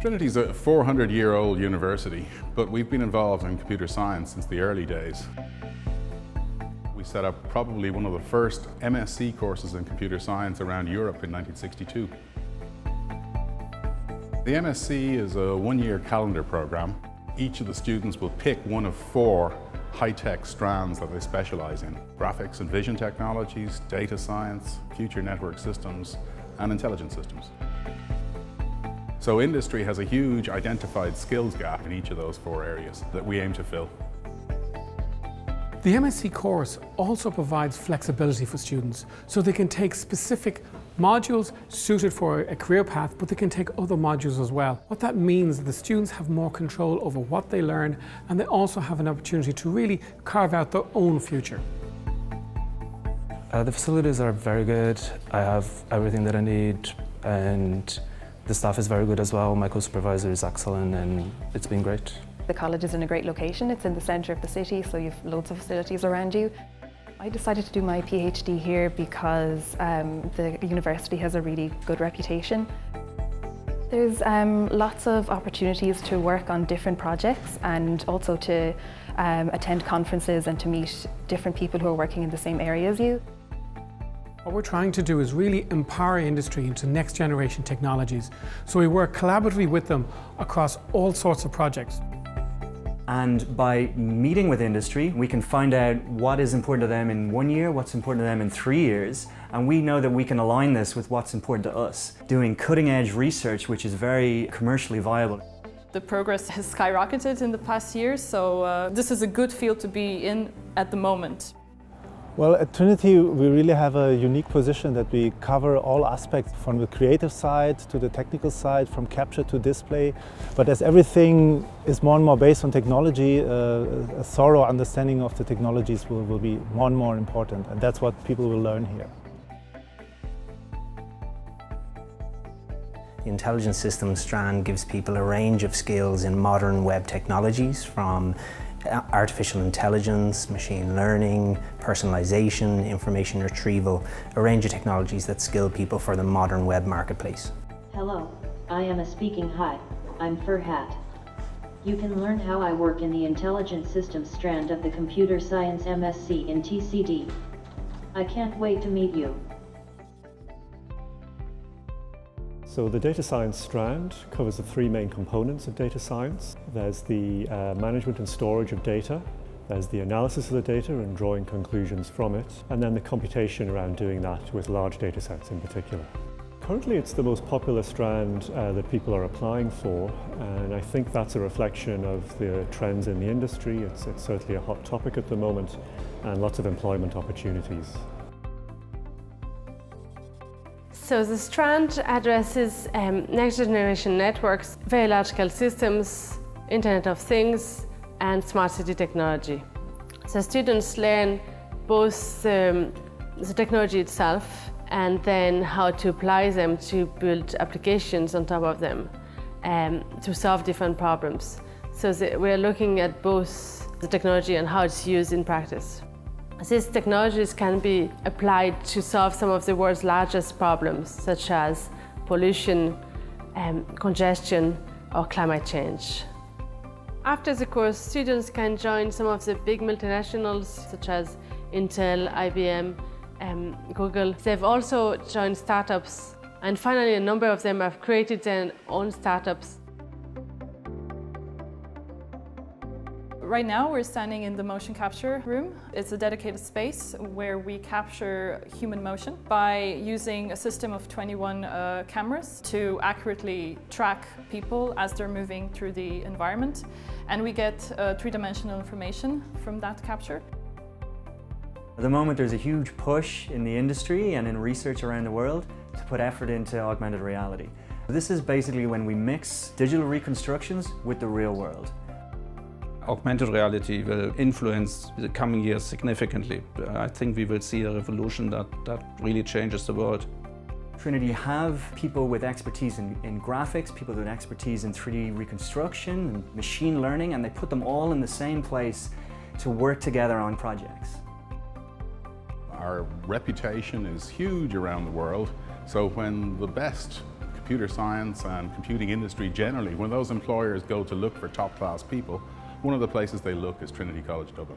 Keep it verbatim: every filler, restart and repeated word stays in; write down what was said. Trinity is a four hundred year old university, but we've been involved in computer science since the early days. We set up probably one of the first M S c courses in computer science around Europe in nineteen sixty-two. The M S c is a one-year calendar program. Each of the students will pick one of four high-tech strands that they specialize in: graphics and vision technologies, data science, future network systems, and intelligent systems. So industry has a huge identified skills gap in each of those four areas that we aim to fill. The M S c course also provides flexibility for students, so they can take specific modules suited for a career path, but they can take other modules as well. What that means is the students have more control over what they learn, and they also have an opportunity to really carve out their own future. Uh, the facilities are very good. I have everything that I need, and the staff is very good as well. My co-supervisor is excellent, and it's been great. The college is in a great location. It's in the centre of the city, so you've loads of facilities around you. I decided to do my PhD here because um, the university has a really good reputation. There's um, lots of opportunities to work on different projects, and also to um, attend conferences and to meet different people who are working in the same area as you. What we're trying to do is really empower industry into next generation technologies. So we work collaboratively with them across all sorts of projects. And by meeting with industry, we can find out what is important to them in one year, what's important to them in three years, and we know that we can align this with what's important to us, doing cutting edge research, which is very commercially viable. The progress has skyrocketed in the past years, so uh, this is a good field to be in at the moment. Well, at Trinity, we really have a unique position that we cover all aspects, from the creative side to the technical side, from capture to display. But as everything is more and more based on technology, uh, a thorough understanding of the technologies will, will be more and more important, and that's what people will learn here. The intelligent systems strand gives people a range of skills in modern web technologies, from artificial intelligence, machine learning, personalization, information retrieval, a range of technologies that skill people for the modern web marketplace. Hello, I am a speaking hi, I'm Furhat. You can learn how I work in the intelligent systems strand of the computer science M S c in T C D. I can't wait to meet you. So the data science strand covers the three main components of data science. There's the uh, management and storage of data, there's the analysis of the data and drawing conclusions from it, and then the computation around doing that with large data sets in particular. Currently it's the most popular strand uh, that people are applying for, and I think that's a reflection of the trends in the industry. It's, it's certainly a hot topic at the moment, and lots of employment opportunities. So the strand addresses um, next generation networks, very logical systems, Internet of Things, and smart city technology. So students learn both um, the technology itself and then how to apply them to build applications on top of them um, to solve different problems. So the, we're looking at both the technology and how it's used in practice. These technologies can be applied to solve some of the world's largest problems, such as pollution, um, congestion, or climate change. After the course, students can join some of the big multinationals, such as Intel, I B M, um, Google. They've also joined startups, and finally a number of them have created their own startups. Right now we're standing in the motion capture room. It's a dedicated space where we capture human motion by using a system of twenty-one uh, cameras to accurately track people as they're moving through the environment. And we get uh, three-dimensional information from that capture. At the moment there's a huge push in the industry and in research around the world to put effort into augmented reality. This is basically when we mix digital reconstructions with the real world. Augmented reality will influence the coming years significantly. I think we will see a revolution that, that really changes the world. Trinity have people with expertise in, in graphics, people with expertise in three D reconstruction, and machine learning, and they put them all in the same place to work together on projects. Our reputation is huge around the world, so when the best computer science and computing industry generally, when those employers go to look for top-class people, one of the places they look is Trinity College Dublin.